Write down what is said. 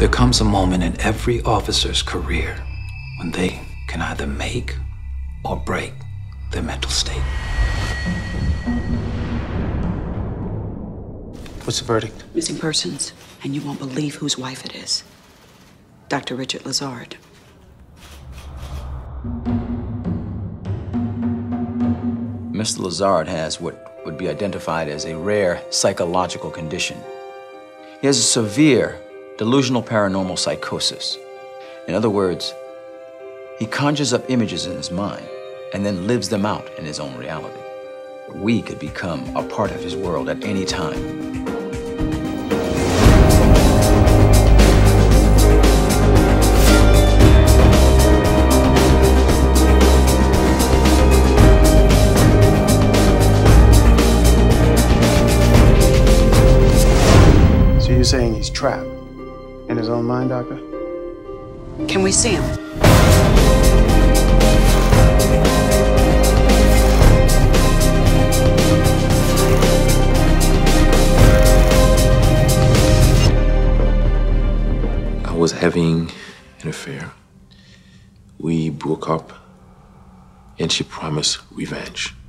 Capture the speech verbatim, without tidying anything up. There comes a moment in every officer's career when they can either make or break their mental state. What's the verdict? Missing persons, and you won't believe whose wife it is. Doctor Richard Lazard. Mister Lazard has what would be identified as a rare psychological condition. He has a severe delusional paranormal psychosis. In other words, he conjures up images in his mind and then lives them out in his own reality. We could become a part of his world at any time. So you're saying he's trapped in his own mind, Doctor? Can we see him? Was having an affair. We broke up and she promised revenge.